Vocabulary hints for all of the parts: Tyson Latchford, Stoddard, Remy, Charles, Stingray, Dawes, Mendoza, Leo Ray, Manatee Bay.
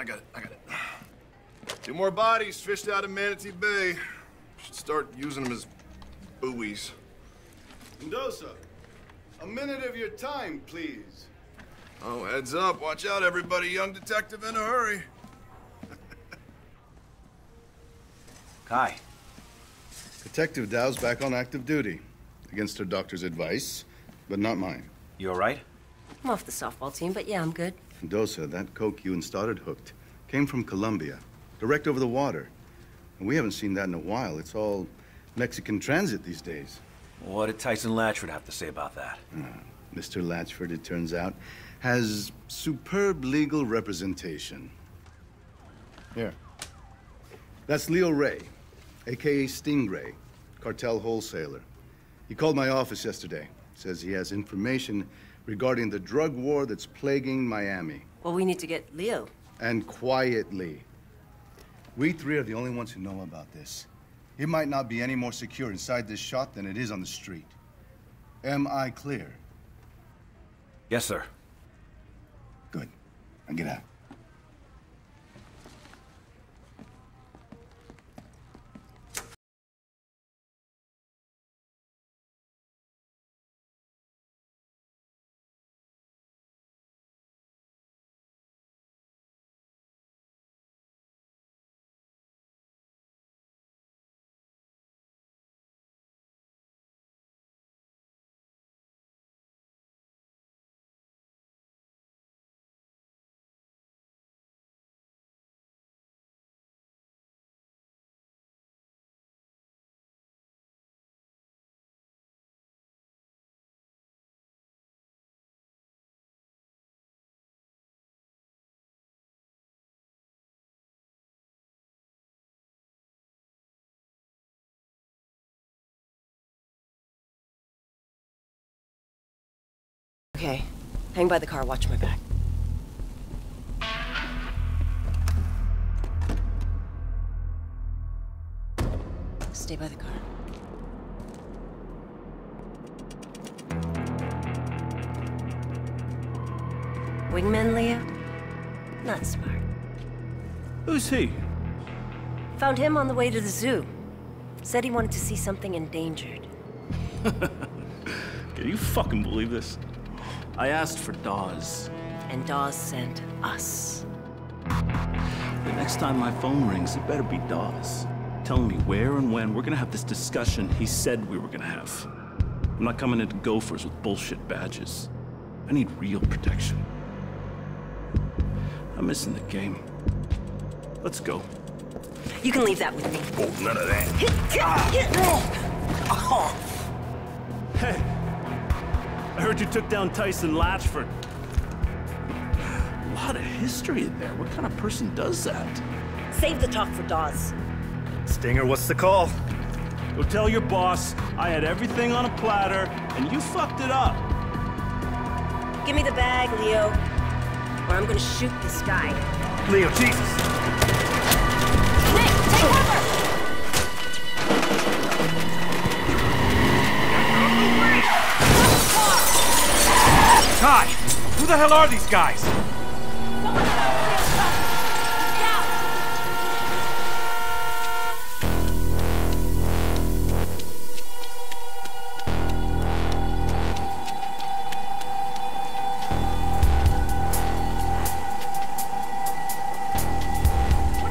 I got it. Two more bodies fished out of Manatee Bay. Should start using them as buoys. Mendoza, a minute of your time, please. Oh, heads up. Watch out, everybody. Young detective in a hurry. Hi. Detective Dawes back on active duty. Against her doctor's advice, but not mine. You all right? I'm off the softball team, but yeah, I'm good. Mendoza, that coke you and Stoddard hooked came from Colombia, direct over the water. And we haven't seen that in a while. It's all Mexican transit these days. What did Tyson Latchford have to say about that? Mr. Latchford, it turns out, has superb legal representation. Here. That's Leo Ray, a.k.a. Stingray, cartel wholesaler. He called my office yesterday. Says he has information regarding the drug war that's plaguing Miami. Well, we need to get Leo. And quietly. We three are the only ones who know about this. It might not be any more secure inside this shot than it is on the street. Am I clear? Yes, sir. Good. Now get out. Okay, hang by the car, watch my back. Stay by the car. Wingman Leo? Not smart. Who's he? Found him on the way to the zoo. Said he wanted to see something endangered. Can you fucking believe this? I asked for Dawes. And Dawes sent us. The next time my phone rings, it better be Dawes. Telling me where and when we're gonna have this discussion he said we were gonna have. I'm not coming into Gophers with bullshit badges. I need real protection. I'm missing the game. Let's go. You can leave that with me. Oh, none of that. Hey. I heard you took down Tyson Latchford. A lot of history in there. What kind of person does that? Save the talk for Dawes. Stinger, what's the call? Go tell your boss I had everything on a platter and you fucked it up. Give me the bag, Leo, or I'm gonna shoot this guy. Leo, Jesus! Nick, take cover! Kai, who the hell are these guys? What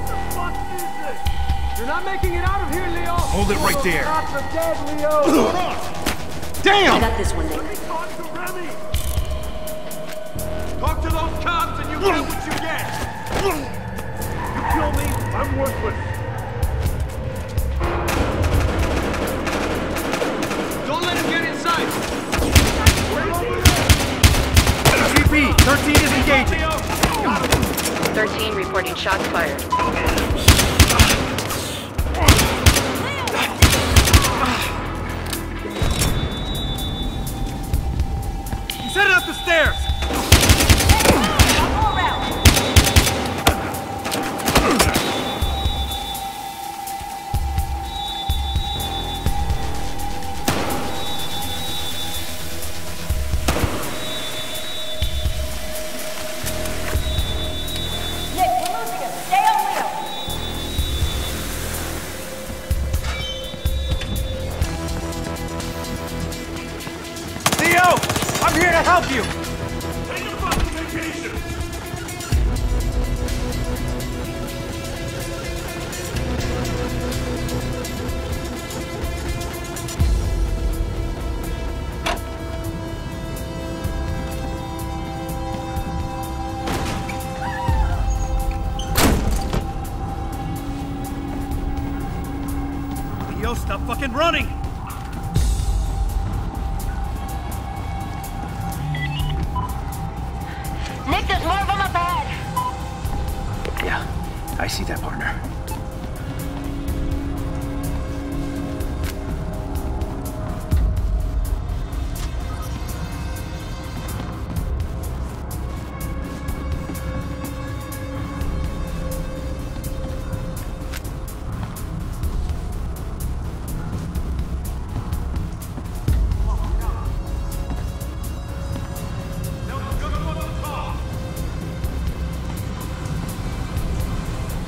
the fuck is this? You're not making it out of here, Leo! Hold it right there! Dead, Leo. Hold on. Damn! I got this one, Nick. Let me talk to Remy! Talk to those cops and you get what you get! You kill me, I'm worthless. Don't let him get inside! GP, 13 is engaging! 13 reporting shots fired. He's headed up the stairs! Nick, I'm here to help you! Take a fucking vacation! Leo, stop fucking running! I see that, partner.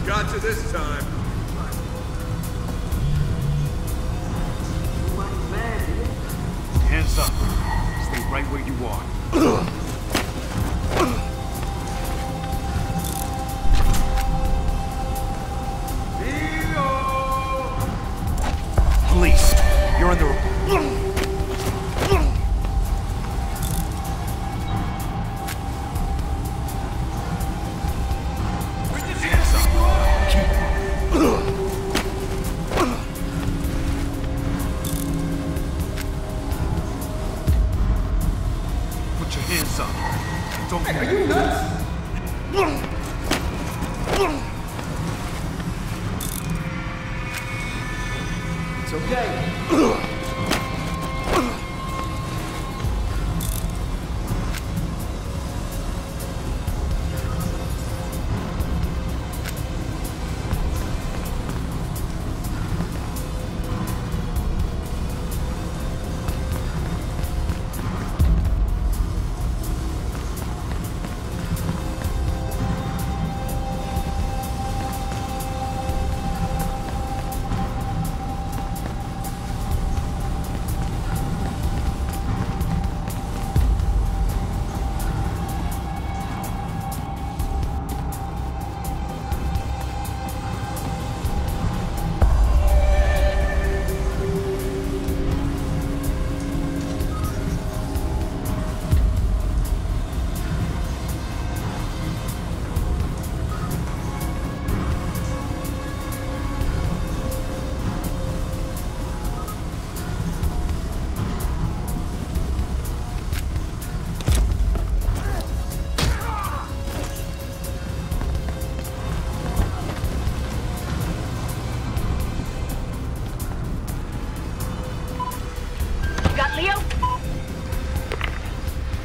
Got you this time. Hands up. Stay right where you are. Leo! Police, you're under report.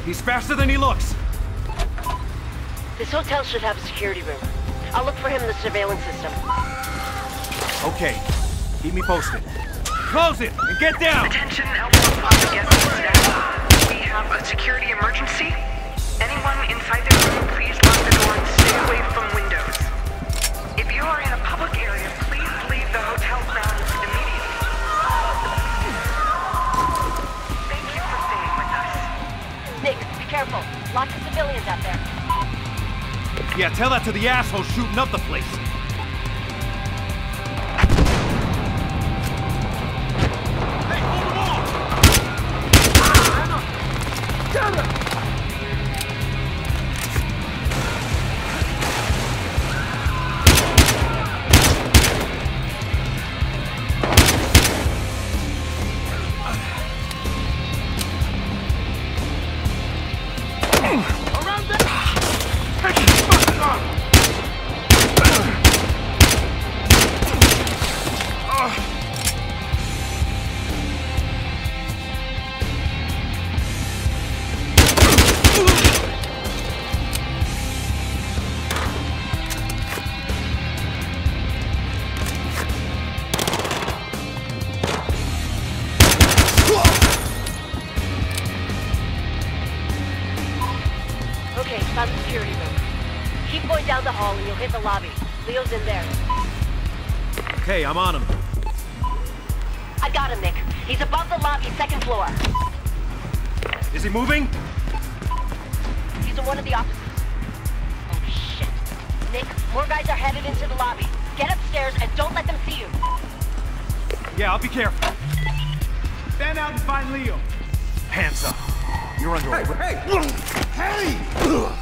He's faster than he looks. This hotel should have a security room. I'll look for him in the surveillance system. Okay. Keep me posted. Close it and get down! Attention, Alpha again. We have a security emergency. Anyone inside the room, please lock the door and stay away from windows. If you are in a public area, please leave the hotel grounds immediately. Careful. Lots of civilians out there. Yeah, tell that to the asshole shooting up the place. Hey, hold him off! Damn it! Leo's in there. Okay, I'm on him. I got him, Nick. He's above the lobby, second floor. Is he moving? He's in one of the offices. Oh, shit. Nick, more guys are headed into the lobby. Get upstairs and don't let them see you. Yeah, I'll be careful. Stand out and find Leo. Hands up. You're under arrest. Hey! Hey!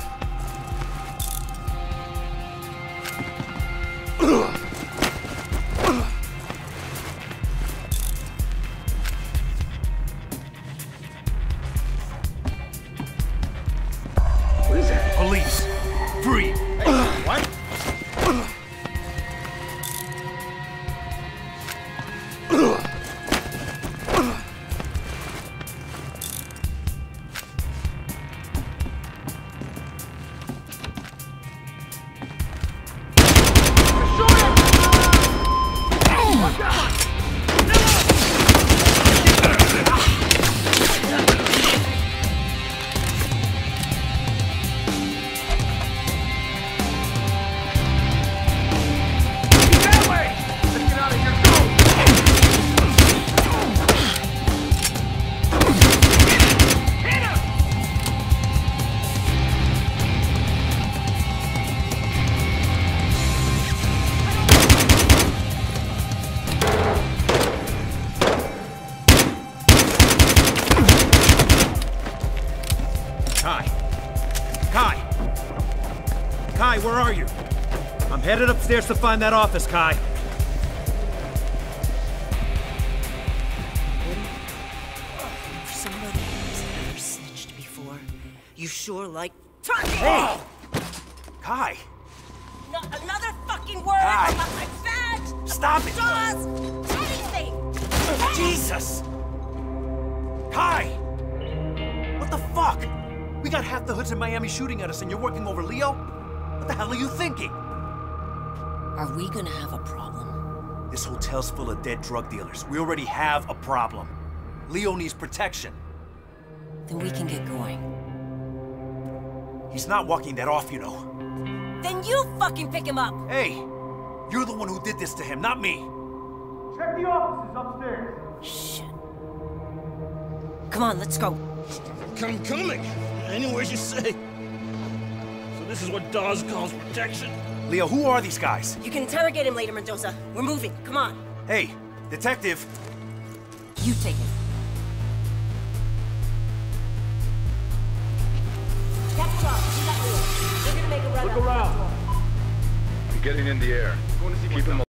Where are you? I'm headed upstairs to find that office, Kai. If somebody who's never snitched before, you sure like... Turn me off! Kai! Not another fucking word about my badge! Stop it! Jaws! Anything! Jesus! Kai! What the fuck? We got half the hoods in Miami shooting at us and you're working over Leo? What the hell are you thinking? Are we gonna have a problem? This hotel's full of dead drug dealers. We already have a problem. Leo needs protection. Then we can get going. He's not walking that off, you know. Then you fucking pick him up! Hey! You're the one who did this to him, not me! Check the offices upstairs! Shit. Come on, let's go. I'm coming! Anywhere you say. This is what Dawes calls protection. Leo, who are these guys? You can interrogate him later, Mendoza. We're moving. Come on. Hey, detective. You take him. That's Charles. He's not real. We're gonna make a run. Look around. I'm getting in the air. Keep him alive.